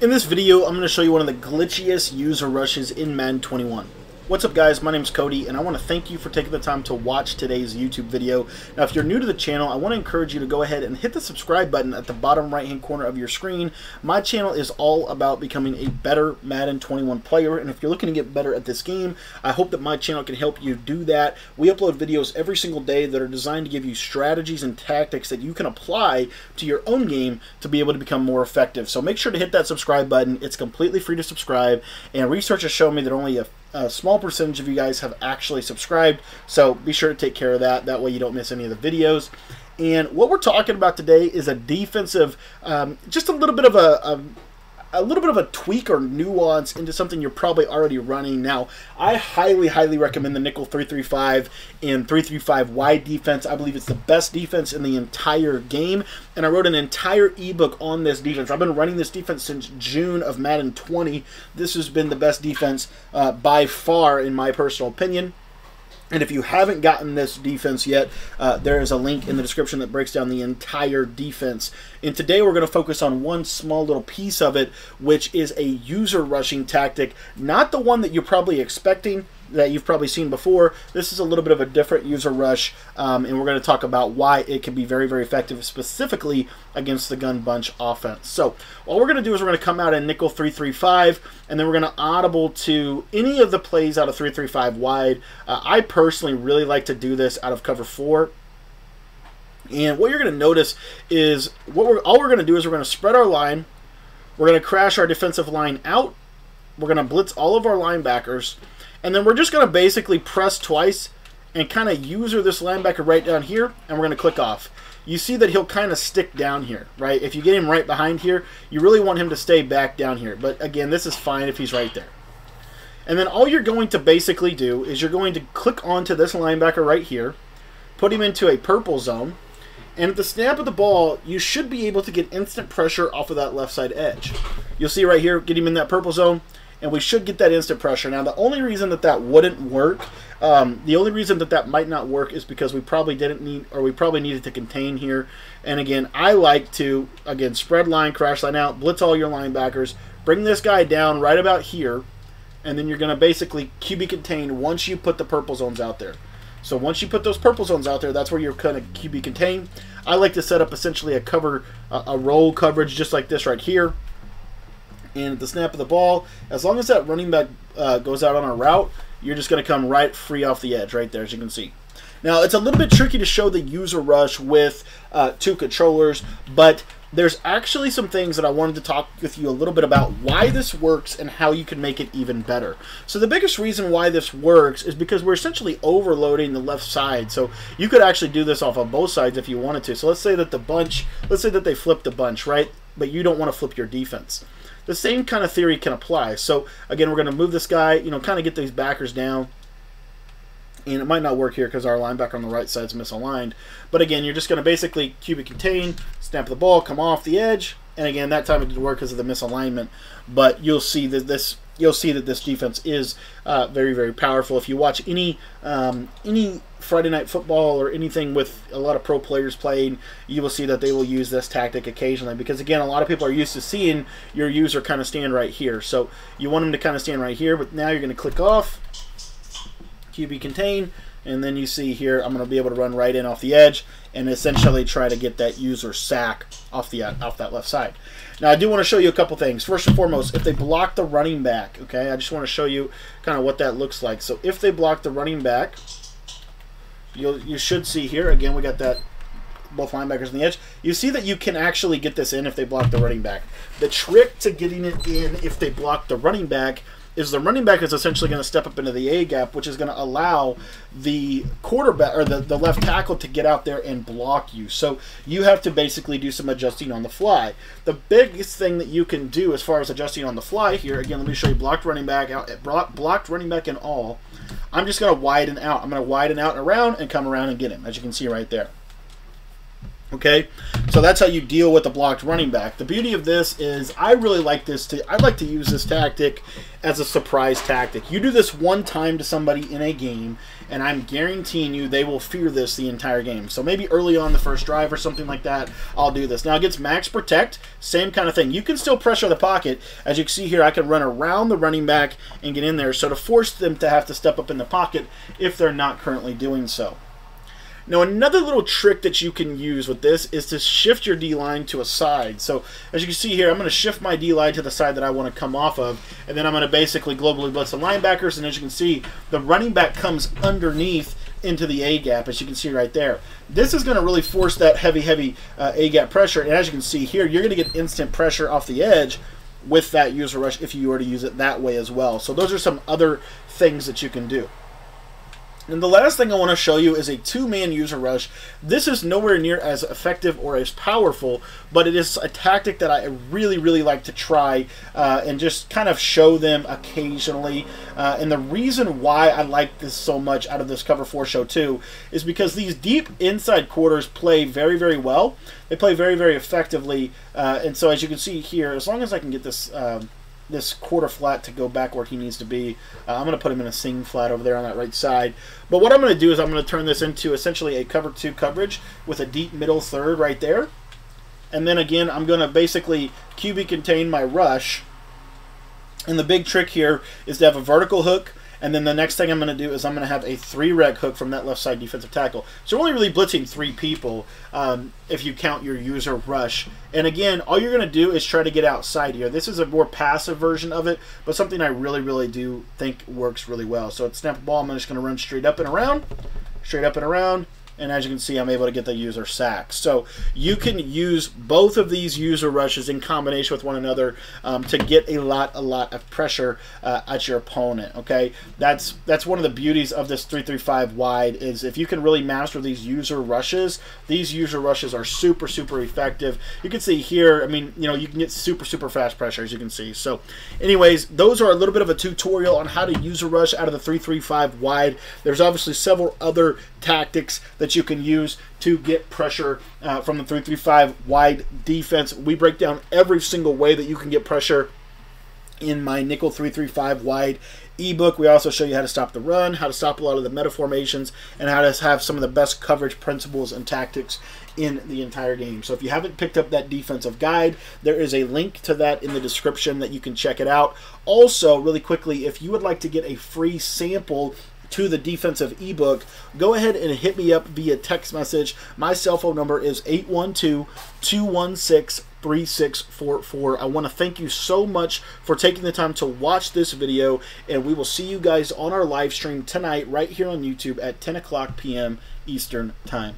In this video, I'm going to show you one of the glitchiest user rushes in Madden 21. What's up guys, my name's Cody and I want to thank you for taking the time to watch today's YouTube video. Now if you're new to the channel, I want to encourage you to go ahead and hit the subscribe button at the bottom right hand corner of your screen. My channel is all about becoming a better Madden 21 player, and if you're looking to get better at this game, I hope that my channel can help you do that. We upload videos every single day that are designed to give you strategies and tactics that you can apply to your own game to be able to become more effective. So make sure to hit that subscribe button. It's completely free to subscribe, and research has shown me that only a small percentage of you guys have actually subscribed, so be sure to take care of that. That way you don't miss any of the videos. And what we're talking about today is a defensive, just a little bit of a tweak or nuance into something you're probably already running. Now, I highly recommend the Nickel 335 and 335 wide defense. I believe it's the best defense in the entire game, and I wrote an entire ebook on this defense. I've been running this defense since June of Madden 20. This has been the best defense by far, in my personal opinion. And if you haven't gotten this defense yet, there is a link in the description that breaks down the entire defense. And today we're going to focus on one small little piece of it, which is a user rushing tactic. Not the one that you're probably expecting, that you've probably seen before. This is a little bit of a different user rush, and we're going to talk about why it can be very, very effective, specifically against the gun bunch offense. So all we're going to do is we're going to come out in Nickel 335, and then we're going to audible to any of the plays out of 335 wide. I personally really like to do this out of cover four. And what you're going to notice is all we're going to do is we're going to spread our line. We're going to crash our defensive line out. We're going to blitz all of our linebackers. And then we're just going to basically press twice and kind of user this linebacker right down here, and we're going to click off. You see that he'll kind of stick down here, right? If you get him right behind here, you really want him to stay back down here. But again, this is fine if he's right there. And then all you're going to basically do is you're going to click onto this linebacker right here, put him into a purple zone, and at the snap of the ball, you should be able to get instant pressure off of that left side edge. You'll see right here, get him in that purple zone, and we should get that instant pressure. Now, the only reason that that wouldn't work, the only reason that that might not work is because we probably didn't need, or we probably needed to contain here. And again, I like to, again, spread line, crash line out, blitz all your linebackers, bring this guy down right about here, and then you're going to basically QB contain once you put the purple zones out there. So once you put those purple zones out there, that's where you're going to QB contain. I like to set up essentially a cover, a roll coverage just like this right here. And at the snap of the ball, as long as that running back goes out on a route, you're just going to come right free off the edge right there, as you can see. Now, it's a little bit tricky to show the user rush with two controllers, but there's actually some things that I wanted to talk with you a little bit about why this works and how you can make it even better. So the biggest reason why this works is because we're essentially overloading the left side. So you could actually do this off of both sides if you wanted to. So let's say that the bunch, let's say that they flip the bunch, right? But you don't want to flip your defense. The same kind of theory can apply. So again, we're going to move this guy, you know, kind of get these backers down. And it might not work here because our linebacker on the right side is misaligned. But again, you're just going to basically QB contain, snap the ball, come off the edge. And again, that time it didn't work because of the misalignment. But you'll see that this defense is very, very powerful. If you watch any Friday Night Football or anything with a lot of pro players playing, you will see that they will use this tactic occasionally because, again, a lot of people are used to seeing your user kind of stand right here. So you want them to kind of stand right here, but now you're going to click off, QB contain, and then you see here I'm going to be able to run right in off the edge and essentially try to get that user sack off that left side. Now, I do want to show you a couple things. First and foremost, if they block the running back, okay, I just want to show you kind of what that looks like. So if they block the running back, you should see here, again, we got that both linebackers on the edge. You see that you can actually get this in if they block the running back. The trick to getting it in if they block the running back is the running back is essentially going to step up into the A gap, which is going to allow the quarterback or the left tackle to get out there and block you. So you have to basically do some adjusting on the fly. The biggest thing that you can do as far as adjusting on the fly here, again, let me show you blocked running back out, blocked running back and all. I'm just going to widen out. I'm going to widen out and around and come around and get him, as you can see right there. Okay, so that's how you deal with a blocked running back. The beauty of this is I really like this. I like to use this tactic as a surprise tactic. You do this one time to somebody in a game, and I'm guaranteeing you they will fear this the entire game. So maybe early on the first drive or something like that, I'll do this. Now against max protect, same kind of thing. You can still pressure the pocket. As you can see here, I can run around the running back and get in there. So to force them to have to step up in the pocket if they're not currently doing so. Now another little trick that you can use with this is to shift your D-line to a side. So as you can see here, I'm going to shift my D-line to the side that I want to come off of, and then I'm going to basically globally blitz the linebackers, and as you can see, the running back comes underneath into the A gap, as you can see right there. This is going to really force that heavy A gap pressure, and as you can see here, you're going to get instant pressure off the edge with that user rush if you were to use it that way as well. So those are some other things that you can do. And the last thing I want to show you is a two-man user rush. This is nowhere near as effective or as powerful, but it is a tactic that I really, really like to try and just kind of show them occasionally. And the reason why I like this so much out of this Cover 4 Show 2 is because these deep inside quarters play very, very well. They play very, very effectively. And so as you can see here, as long as I can get this... this quarter flat to go back where he needs to be. I'm going to put him in a seam flat over there on that right side. But what I'm going to do is I'm going to turn this into essentially a cover two coverage with a deep middle third right there. And then again, I'm going to basically QB contain my rush. And the big trick here is to have a vertical hook. And then the next thing I'm going to do is I'm going to have a three-reg hook from that left side defensive tackle. So we're only really blitzing three people if you count your user rush. And again, all you're going to do is try to get outside here. This is a more passive version of it, but something I really, really do think works really well. So at snap ball, I'm just going to run straight up and around. And as you can see, I'm able to get the user sack. So you can use both of these user rushes in combination with one another to get a lot of pressure at your opponent. Okay, that's one of the beauties of this 335 wide is if you can really master these user rushes. These user rushes are super, super effective. You can see here. I mean, you know, you can get super, super fast pressure as you can see. So, anyways, those are a little bit of a tutorial on how to user rush out of the 335 wide. There's obviously several other tactics that you can use to get pressure from the 335 wide defense. We break down every single way that you can get pressure in my Nickel 335 wide ebook. We also show you how to stop the run, how to stop a lot of the meta formations, and how to have some of the best coverage principles and tactics in the entire game. So if you haven't picked up that defensive guide, there is a link to that in the description that you can check it out. Also, really quickly, if you would like to get a free sample to the defensive ebook, go ahead and hit me up via text message. My cell phone number is 812-216-3644. I want to thank you so much for taking the time to watch this video, and we will see you guys on our live stream tonight right here on YouTube at 10 o'clock p.m. Eastern Time.